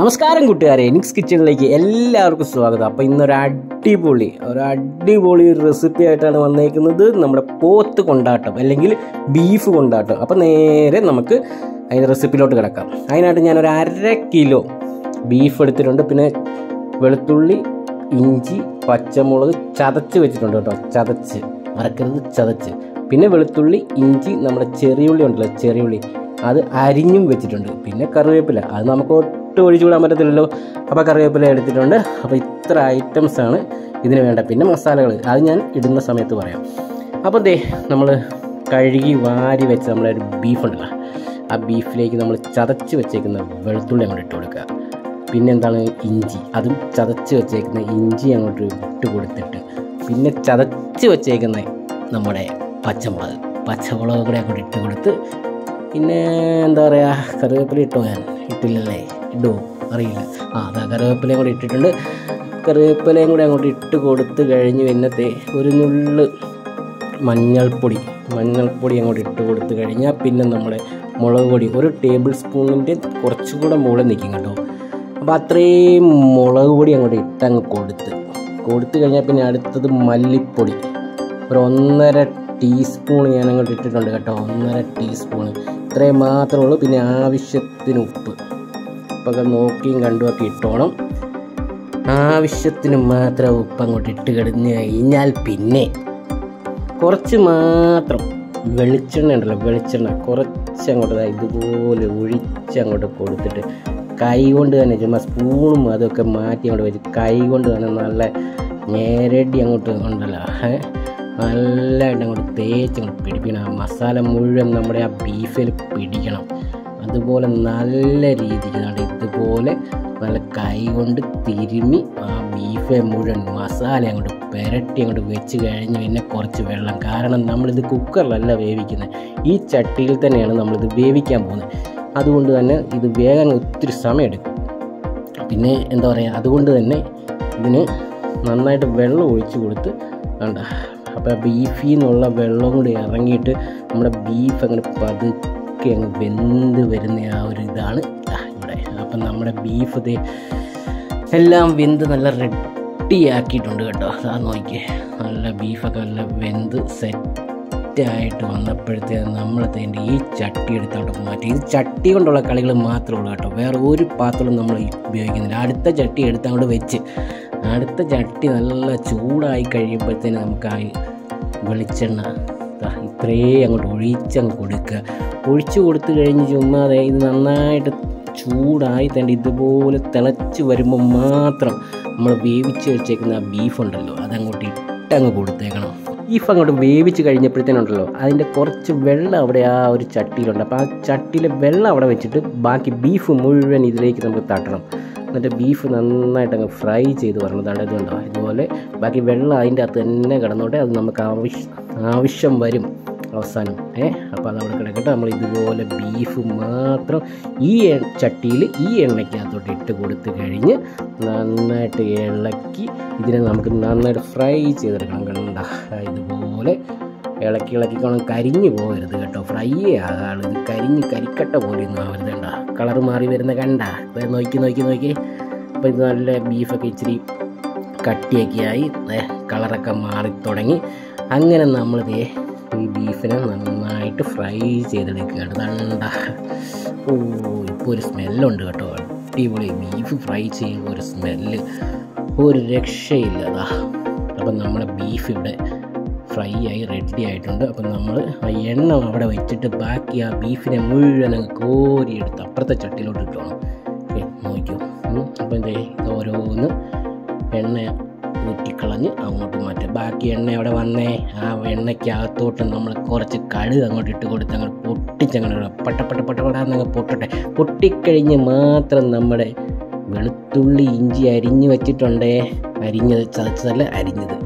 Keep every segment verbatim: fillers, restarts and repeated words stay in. നമസ്കാരം കൂട്ടുകാരെ, എനിക്സ് കിച്ചണിലേക്ക് എല്ലാവർക്കും സ്വാഗതം. അപ്പോൾ ഇന്നൊരു അടിപൊളി ഒരു അടിപൊളി റെസിപ്പി ആയിട്ടാണ് വന്നേക്കുന്നത്. നമ്മുടെ പോത്ത് കൊണ്ടാട്ടം അല്ലെങ്കിൽ ബീഫ് കൊണ്ടാട്ടം. അപ്പോൾ നേരെ നമുക്ക് അതിൻ്റെ റെസിപ്പിയിലോട്ട് കിടക്കാം. അതിനായിട്ട് ഞാനൊരു അര കിലോ ബീഫ് എടുത്തിട്ടുണ്ട്. പിന്നെ വെളുത്തുള്ളി, ഇഞ്ചി, പച്ചമുളക് ചതച്ച് വെച്ചിട്ടുണ്ട് കേട്ടോ. ചതച്ച് മറക്കരുത്, ചതച്ച്. പിന്നെ വെളുത്തുള്ളി, ഇഞ്ചി, നമ്മുടെ ചെറിയുള്ളി ഉണ്ടല്ലോ ചെറിയുള്ളി, അത് അരിഞ്ഞും വെച്ചിട്ടുണ്ട്. പിന്നെ കറിവേപ്പില, അത് നമുക്ക് ഒട്ടും ഒഴിച്ചു വിടാൻ പറ്റത്തില്ലല്ലോ. അപ്പോൾ കറിവേപ്പില എടുത്തിട്ടുണ്ട്. അപ്പോൾ ഇത്ര ഐറ്റംസാണ് ഇതിന് വേണ്ട. പിന്നെ മസാലകൾ അത് ഞാൻ ഇടുന്ന സമയത്ത് പറയാം. അപ്പോൾ ദേ നമ്മൾ കഴുകി വാരി വെച്ച നമ്മുടെ ഒരു ബീഫുണ്ടല്ലോ, ആ ബീഫിലേക്ക് നമ്മൾ ചതച്ച് വെച്ചേക്കുന്ന വെളുത്തുള്ളി അങ്ങോട്ട് ഇട്ട് കൊടുക്കുക. പിന്നെ എന്താണ് ഇഞ്ചി, അതും ചതച്ച് വെച്ചേക്കുന്ന ഇഞ്ചി അങ്ങോട്ട് ഇട്ട് കൊടുത്തിട്ട് പിന്നെ ചതച്ച് വെച്ചേക്കുന്ന നമ്മുടെ പച്ചമുളക് പച്ചമുളക് കൂടെ അങ്ങോട്ട് ഇട്ട് കൊടുത്ത് പിന്നെ എന്താ പറയുക, കറിവേപ്പില ഇട്ടോ? ഞാൻ ഇട്ടില്ലല്ലേ, ഇടുമോ അറിയില്ല. ആ അതാ കറിവേപ്പിലയും കൂടെ ഇട്ടിട്ടുണ്ട്. കറിവേപ്പിലയും കൂടെ അങ്ങോട്ട് ഇട്ട് കൊടുത്ത് കഴിഞ്ഞ് പിന്നത്തെ ഒരു നുള്ള് മഞ്ഞൾപ്പൊടി മഞ്ഞൾപ്പൊടി അങ്ങോട്ട് ഇട്ട് കൊടുത്ത് കഴിഞ്ഞാൽ പിന്നെ നമ്മുടെ മുളക് പൊടി ഒരു ടേബിൾ സ്പൂണിൻ്റെ കുറച്ചും കൂടെ മുകളിൽ നിൽക്കും കേട്ടോ. അപ്പോൾ അത്രയും മുളക് പൊടി അങ്ങോട്ട് ഇട്ടങ്ങ് കൊടുത്ത് കൊടുത്തു കഴിഞ്ഞാൽ പിന്നെ അടുത്തത് മല്ലിപ്പൊടി, ഒരു ഒന്നര ടീസ്പൂൺ ഞാനങ്ങോട്ട് ഇട്ടിട്ടുണ്ട് കേട്ടോ, ഒന്നര ടീസ്പൂണ്. ഇത്രയും മാത്രമേ ഉള്ളൂ. പിന്നെ ആവശ്യത്തിന് ഉപ്പ്, ഉപ്പൊക്കെ നോക്കിയും കണ്ടുമൊക്കെ ഇട്ടോണം. ആവശ്യത്തിന് മാത്രം ഉപ്പ് അങ്ങോട്ട് ഇട്ട് കിടന്നു കഴിഞ്ഞാൽ പിന്നെ കുറച്ച് മാത്രം വെളിച്ചെണ്ണ ഉണ്ടല്ലോ, വെളിച്ചെണ്ണ കുറച്ചങ്ങോട്ട് ഇതുപോലെ ഒഴിച്ചങ്ങോട്ട് കൊടുത്തിട്ട് കൈ കൊണ്ട് തന്നെ, ചുമ്മാ സ്പൂണും അതൊക്കെ മാറ്റി അങ്ങോട്ട് വെച്ച് കൈ കൊണ്ട് തന്നെ നല്ല നേരടി അങ്ങോട്ട് ഉണ്ടല്ലോ, നല്ലതായിട്ട് അങ്ങോട്ട് തേച്ച് അങ്ങോട്ട് പിടിപ്പിക്കണം. ആ മസാല മുഴുവൻ നമ്മുടെ ആ ബീഫിൽ പിടിക്കണം. അതുപോലെ നല്ല രീതിക്ക് കണ്ട് ഇതുപോലെ നല്ല കൈ കൊണ്ട് തിരുമി ആ ബീഫെ മുഴുവൻ മസാല അങ്ങോട്ട് പുരട്ടി അങ്ങോട്ട് വെച്ച് കഴിഞ്ഞ് പിന്നെ കുറച്ച് വെള്ളം, കാരണം നമ്മളിത് കുക്കറിലല്ല വേവിക്കുന്നത്, ഈ ചട്ടിയിൽ തന്നെയാണ് നമ്മളിത് വേവിക്കാൻ പോകുന്നത്. അതുകൊണ്ട് തന്നെ ഇത് വേഗം ഒത്തിരി സമയമെടുക്കും. പിന്നെ എന്താ പറയുക, അതുകൊണ്ട് തന്നെ ഇതിന് നന്നായിട്ട് വെള്ളം ഒഴിച്ച് കൊടുത്ത് വേണ്ട. അപ്പോൾ ബീഫിൽ നിന്നുള്ള വെള്ളം കൂടി ഇറങ്ങിയിട്ട് നമ്മുടെ ബീഫ് അങ്ങനെ പതുക്കെ അങ്ങ് വെന്ത് വരുന്ന ആ ഒരു ഇതാണ് ഇവിടെ. അപ്പം നമ്മുടെ ബീഫ് ഇത് എല്ലാം വെന്ത് നല്ല റെഡിയാക്കിയിട്ടുണ്ട് കേട്ടോ. അതാ നോക്കിയേ, നല്ല ബീഫൊക്കെ നല്ല വെന്ത് സെറ്റായിട്ട് വന്നപ്പോഴത്തേ നമ്മളത്തെ ഈ ചട്ടി എടുത്തോട്ട് മാറ്റി. ഇത് ചട്ടി കൊണ്ടുള്ള കളികൾ മാത്രമേ ഉള്ളൂ കേട്ടോ, വേറെ ഒരു പാത്രം നമ്മൾ ഉപയോഗിക്കുന്നില്ല. അടുത്ത ചട്ടി എടുത്തങ്ങോട്ട് വെച്ച് അടുത്ത ചട്ടി നല്ല ചൂടായി കഴിയുമ്പോഴത്തേന് നമുക്ക് ആ വെളിച്ചെണ്ണ ഇത്രയും അങ്ങോട്ട് ഒഴിച്ചങ്ങ് കൊടുക്കുക. ഒഴിച്ചു കൊടുത്തു കഴിഞ്ഞ് ചുമ്മാ ഇത് നന്നായിട്ട് ചൂടായി തന്നെ ഇതുപോലെ തിളച്ച് വരുമ്പോൾ മാത്രം നമ്മൾ വേവിച്ച് വെച്ചേക്കുന്ന ആ ബീഫുണ്ടല്ലോ അതങ്ങോട്ട് ഇട്ടങ്ങ് കൊടുത്തേക്കണം. ബീഫ് അങ്ങോട്ട് വേവിച്ച് കഴിഞ്ഞപ്പോഴത്തേനുണ്ടല്ലോ അതിൻ്റെ കുറച്ച് വെള്ളം അവിടെ ആ ഒരു ചട്ടിയിലുണ്ട്. അപ്പോൾ ആ ചട്ടിയിലെ വെള്ളം അവിടെ വെച്ചിട്ട് ബാക്കി ബീഫ് മുഴുവൻ ഇതിലേക്ക് നമുക്ക് തട്ടണം. എന്നിട്ട് ബീഫ് നന്നായിട്ടങ്ങ് ഫ്രൈ ചെയ്ത് വരണം. അതാണ് ഇതുണ്ടോ, ഇതുപോലെ ബാക്കി വെള്ളം അതിൻ്റെ അകത്ത് തന്നെ കിടന്നോട്ടെ. അത് നമുക്ക് ആവശ്യം ആവശ്യം വരും അവസാനം. ഏ അപ്പോൾ അത് അവിടെ കിടക്കട്ടെ. നമ്മൾ ഇതുപോലെ ബീഫ് മാത്രം ഈ ചട്ടിയിൽ ഈ എണ്ണയ്ക്കകത്തോട്ട് ഇട്ട് കൊടുത്ത് കഴിഞ്ഞ് നന്നായിട്ട് ഇളക്കി ഇതിനെ നമുക്ക് നന്നായിട്ട് ഫ്രൈ ചെയ്തെടുക്കണം. കണ്ട ഇതുപോലെ ഇളക്കി ഇളക്കിക്കോണം. കരിഞ്ഞ് പോകരുത് കേട്ടോ, ഫ്രൈയേ ആകാളൂ. ഇത് കരിഞ്ഞ് കരിക്കട്ട പോലെ ഒന്നും ആവരുത്. കണ്ട കളർ മാറി വരുന്ന കണ്ട, ഇപ്പം നോക്കി നോക്കി നോക്കി. അപ്പോൾ ഇത് നല്ല ബീഫൊക്കെ ഇച്ചിരി കട്ടിയൊക്കെ ആയി കളറൊക്കെ മാറി തുടങ്ങി. അങ്ങനെ നമ്മൾ ദേ ഈ ബീഫിനെ നന്നായിട്ട് ഫ്രൈ ചെയ്തെടുക്കുകയാണ്. കണ്ട ഓ ഇപ്പോൾ ഒരു സ്മെല്ലുണ്ട് കേട്ടോ, അടിപൊളി ബീഫ് ഫ്രൈ ചെയ്യുമ്പോൾ ഒരു സ്മെല്ല്, ഒരു രക്ഷയില്ല. അതാ അപ്പം നമ്മുടെ ബീഫ് ഇവിടെ ഫ്രൈ ആയി റെഡി ആയിട്ടുണ്ട്. അപ്പം നമ്മൾ ആ എണ്ണ അവിടെ വെച്ചിട്ട് ബാക്കി ആ ബീഫിനെ മുഴുവൻ കോരിയെടുത്ത് അപ്പുറത്തെ ചട്ടിയിലോട്ട് ഇട്ടോണം. നോക്കൂ, അപ്പം എന്താ ഇത് ഓരോന്ന് എണ്ണ ഊറ്റിക്കളഞ്ഞ് അങ്ങോട്ട് മാറ്റുക. ബാക്കി എണ്ണ അവിടെ വന്നേ ആ എണ്ണയ്ക്കകത്തോട്ട് നമ്മൾ കുറച്ച് കടുക് അങ്ങോട്ട് ഇട്ട് കൊടുത്ത് അങ്ങോട്ട് പൊട്ടിച്ചങ്ങോട്ട് പട്ടപ്പെട്ട പട്ടപ്പെടാന്നങ്ങ് പൊട്ടട്ടെ. പൊട്ടിക്കഴിഞ്ഞ് മാത്രം നമ്മുടെ വെളുത്തുള്ളി, ഇഞ്ചി അരിഞ്ഞ് വെച്ചിട്ടുണ്ടേ, അരിഞ്ഞത് ചതച്ചതല്ല അരിഞ്ഞത്,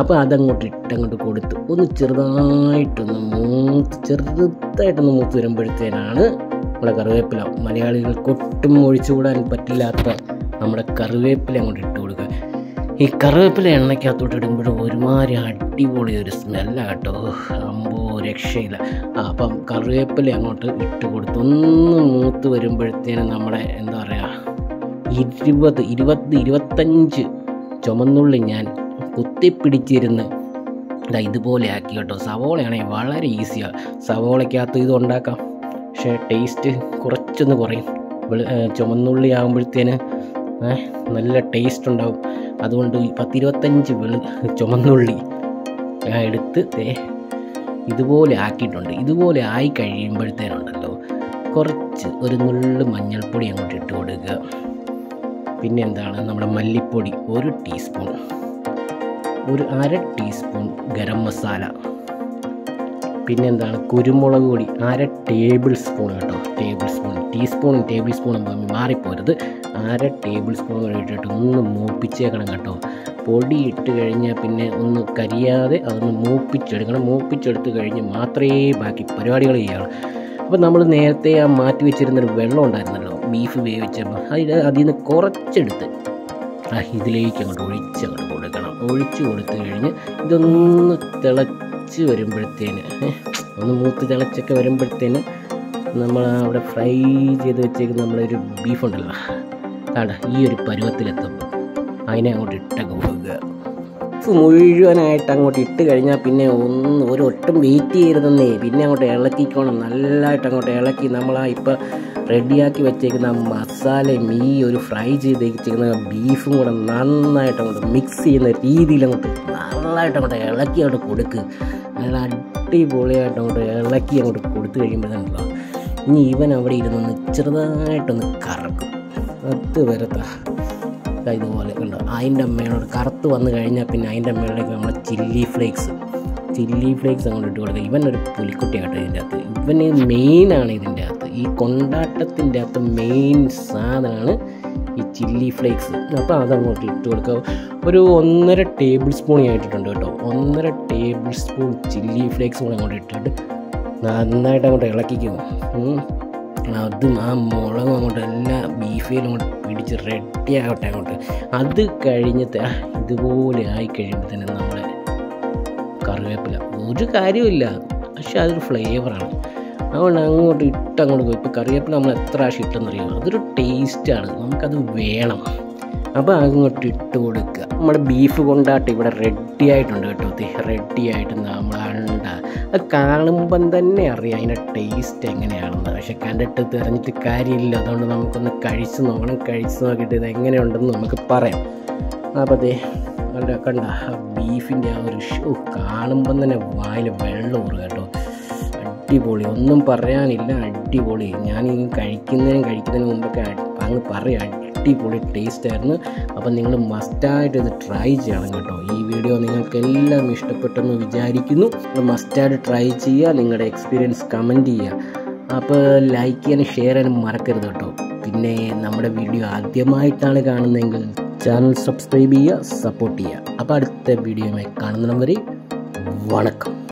അപ്പോൾ അതങ്ങോട്ട് ഇട്ടങ്ങോട്ട് കൊടുത്ത് ഒന്ന് ചെറുതായിട്ടൊന്ന് മൂത്ത് ചെറുതായിട്ടൊന്ന് മൂത്ത് വരുമ്പോഴത്തേനാണ് നമ്മുടെ കറിവേപ്പില. മലയാളികൾക്കൊട്ടും ഒഴിച്ചുകൂടാൻ പറ്റില്ലാത്ത നമ്മുടെ കറിവേപ്പില അങ്ങോട്ട് ഇട്ട് കൊടുക്കുക. ഈ കറിവേപ്പില എണ്ണയ്ക്കകത്തോട്ട് ഇടുമ്പോഴും ഒരുമാതിരി അടിപൊളി ഒരു സ്മെല്ലാണ് കേട്ടോ, അമ്പോ രക്ഷയില്ല. അപ്പം കറിവേപ്പില അങ്ങോട്ട് ഇട്ട് കൊടുത്ത് ഒന്ന് മൂത്ത് വരുമ്പോഴത്തേനും നമ്മുടെ എന്താ പറയുക ഇരുപത് ഇരുപത് ഇരുപത്തഞ്ച് ചുമന്നുള്ളി ഞാൻ കുത്തിപ്പിടിച്ചിരുന്ന് ഇതാ ഇതുപോലെ ആക്കി കേട്ടോ. സവോളയാണെങ്കിൽ വളരെ ഈസിയാണ്, സവോളയ്ക്കകത്ത് ഇത് ഉണ്ടാക്കാം, പക്ഷേ ടേസ്റ്റ് കുറച്ചൊന്ന് കുറയും. ചുമന്നുള്ളി ആകുമ്പോഴത്തേന് നല്ല ടേസ്റ്റ് ഉണ്ടാവും. അതുകൊണ്ട് പത്തിരുപത്തഞ്ച് വെളു ചുമന്നുള്ളി എടുത്ത് ഇതുപോലെ ആക്കിയിട്ടുണ്ട്. ഇതുപോലെ ആയി കഴിയുമ്പോഴത്തേനുണ്ടല്ലോ കുറച്ച് ഒരു നുള്ളു മഞ്ഞൾപ്പൊടി അങ്ങോട്ട് ഇട്ട് കൊടുക്കുക. പിന്നെ എന്താണ് നമ്മുടെ മല്ലിപ്പൊടി ഒരു ടീസ്പൂൺ, ഒരു അര ടീസ്പൂൺ ഗരം മസാല, പിന്നെന്താണ് കുരുമുളക് പൊടി അര ടേബിൾ സ്പൂൺ കേട്ടോ, ടേബിൾ സ്പൂൺ ടീസ്പൂണും ടേബിൾ സ്പൂണും മാറിപ്പോരുത്, അര ടേബിൾ സ്പൂൺ ഇട്ടിട്ട് ഒന്ന് മൂപ്പിച്ചേക്കണം കേട്ടോ. പൊടി ഇട്ട് കഴിഞ്ഞാൽ പിന്നെ ഒന്ന് കരിയാതെ അതൊന്ന് മൂപ്പിച്ചെടുക്കണം. മൂപ്പിച്ചെടുത്ത് കഴിഞ്ഞ് മാത്രമേ ബാക്കി പരിപാടികൾ ചെയ്യുകയുള്ളൂ. അപ്പോൾ നമ്മൾ നേരത്തെ ആ മാറ്റി വെച്ചിരുന്നൊരു വെള്ളം ഉണ്ടായിരുന്നല്ലോ ബീഫ് വേവിച്ചപ്പോൾ, അതിൽ അതിൽ നിന്ന് കുറച്ചെടുത്ത് ആ ഇതിലേക്ക് അങ്ങോട്ട് ഒഴിച്ച് അങ്ങോട്ട് കൊടുക്കണം. ഒഴിച്ച് കൊടുത്തു കഴിഞ്ഞ് ഇതൊന്ന് തിളച്ച് വരുമ്പോഴത്തേന്, ഒന്ന് മൂത്ത് തിളച്ചൊക്കെ വരുമ്പോഴത്തേന് നമ്മൾ അവിടെ ഫ്രൈ ചെയ്ത് വെച്ചേക്കുന്ന നമ്മുടെ ഒരു ബീഫുണ്ടല്ലോ അവിടെ ഈ ഒരു പരുവത്തിലെത്തുമ്പോൾ അതിനെ അങ്ങോട്ട് ഇട്ടൊക്കെ പോകുക. മുഴുവനായിട്ട് അങ്ങോട്ട് ഇട്ട് കഴിഞ്ഞാൽ പിന്നെ ഒന്ന് ഒരൊട്ടും വെയിറ്റ് ചെയ്യരുതെന്നേ, പിന്നെ അങ്ങോട്ട് ഇളക്കിക്കോണം. നല്ലതായിട്ട് അങ്ങോട്ട് ഇളക്കി നമ്മൾ ആ ഇപ്പോൾ റെഡിയാക്കി വെച്ചേക്കുന്ന മസാലയും ഈ ഒരു ഫ്രൈ ചെയ്ത് വെച്ചേക്കുന്ന ബീഫും കൂടെ നന്നായിട്ട് അങ്ങോട്ട് മിക്സ് ചെയ്യുന്ന രീതിയിൽ അങ്ങോട്ട് നന്നായിട്ട് അങ്ങോട്ട് ഇളക്കി അങ്ങോട്ട് കൊടുക്കുക. അയാൾ അടിപൊളിയായിട്ട് അങ്ങോട്ട് ഇളക്കി അങ്ങോട്ട് കൊടുത്തു കഴിയുമ്പോഴാണല്ലോ ഇനി ഇവൻ അവിടെ ഇരുന്നൊന്ന് ചെറുതായിട്ടൊന്ന് കറക്കും. അത് വരത്താ ഇതുപോലെ കണ്ടോ അതിൻ്റെ മേളോട് കറുത്ത് വന്നു കഴിഞ്ഞാൽ പിന്നെ അതിൻ്റെ മേളിലേക്ക് നമ്മൾ ചില്ലി ഫ്ലേക്സ് ചില്ലി ഫ്ലേക്സ് അങ്ങോട്ട് ഇട്ട് കൊടുക്കുക. ഇവനൊരു പുലിക്കുട്ടിയാട്ടോ ഇതിൻ്റെ അകത്ത്, ഇവന് മെയിനാണ് ഇതിൻ്റെ അകത്ത്, ഈ കൊണ്ടാട്ടത്തിൻ്റെ അകത്ത് മെയിൻ സാധനമാണ് ഈ ചില്ലി ഫ്ലേക്സ്. അപ്പോൾ അതങ്ങോട്ട് ഇട്ട് കൊടുക്കുക. ഒരു ഒന്നര ടേബിൾ സ്പൂൺ ആയിട്ടിട്ടുണ്ട് കേട്ടോ, ഒന്നര ടേബിൾ സ്പൂൺ ചില്ലി ഫ്ലേക്സ് കൂടെ അങ്ങോട്ട് ഇട്ടിട്ട് നന്നായിട്ട് അങ്ങോട്ട് ഇളക്കിക്കും. അതും ആ മുളകും അങ്ങോട്ട് എല്ലാ ബീഫിലും അങ്ങോട്ട് പിടിച്ച് റെഡി ആകട്ടെ അങ്ങോട്ട്. അത് കഴിഞ്ഞിട്ട് ഇതുപോലെ ആയി കഴിയുമ്പോൾ തന്നെ നമ്മുടെ കറിവേപ്പില ഒരു കാര്യമില്ല, പക്ഷെ അതൊരു ഫ്ലേവറാണ്. അതുകൊണ്ട് അങ്ങോട്ട് ഇട്ട് അങ്ങോട്ട് പോയി. ഇപ്പോൾ കറിവേപ്പില നമ്മൾ എത്ര പ്രാവശ്യം ഇട്ടെന്നറിയാം, അതൊരു ടേസ്റ്റാണ്, നമുക്കത് വേണം. അപ്പോൾ അങ്ങോട്ട് ഇട്ട് കൊടുക്കുക. നമ്മുടെ ബീഫ് കൊണ്ടാട്ടം ഇവിടെ റെഡി ആയിട്ടുണ്ട് കേട്ടോ, റെഡി ആയിട്ട് നമ്മൾ അണ്ട അത് കാണുമ്പം തന്നെ അറിയാം അതിൻ്റെ ടേസ്റ്റ് എങ്ങനെയാണെന്ന്. പക്ഷെ കണ്ടിട്ട് തെരഞ്ഞിട്ട് കാര്യമില്ല, അതുകൊണ്ട് നമുക്കൊന്ന് കഴിച്ച് നോക്കണം. കഴിച്ച് നോക്കിയിട്ട് ഇത് എങ്ങനെയുണ്ടെന്ന് നമുക്ക് പറയാം. അപ്പോൾ അതേ അവിടെ കണ്ട ആ ബീഫിൻ്റെ ആ ഒരു ഷൂ കാണുമ്പം തന്നെ വായിൽ വെള്ളം ഊറുക കേട്ടോ. അടിപൊളി, ഒന്നും പറയാനില്ല, അടിപൊളി. ഞാൻ ഈ കഴിക്കുന്നതിനും കഴിക്കുന്നതിന് മുമ്പൊക്കെ അങ്ങ് പറയാം, അടിപൊളി ടേസ്റ്റ് ആയിരുന്നു. അപ്പം നിങ്ങൾ മസ്റ്റായിട്ട് ഇത് ട്രൈ ചെയ്യണം കേട്ടോ. ഈ വീഡിയോ നിങ്ങൾക്കെല്ലാം ഇഷ്ടപ്പെട്ടെന്ന് വിചാരിക്കുന്നു. മസ്റ്റായിട്ട് ട്രൈ ചെയ്യുക, നിങ്ങളുടെ എക്സ്പീരിയൻസ് കമൻറ്റ് ചെയ്യുക. അപ്പോൾ ലൈക്ക് ചെയ്യാനും ഷെയർ ചെയ്യാനും മറക്കരുത് കേട്ടോ. പിന്നെ നമ്മുടെ വീഡിയോ ആദ്യമായിട്ടാണ് കാണുന്നതെങ്കിൽ ചാനൽ സബ്സ്ക്രൈബ് ചെയ്യുക, സപ്പോർട്ട് ചെയ്യുക. അപ്പോൾ അടുത്ത വീഡിയോയുമായി കാണുന്നവരെ വണക്കം.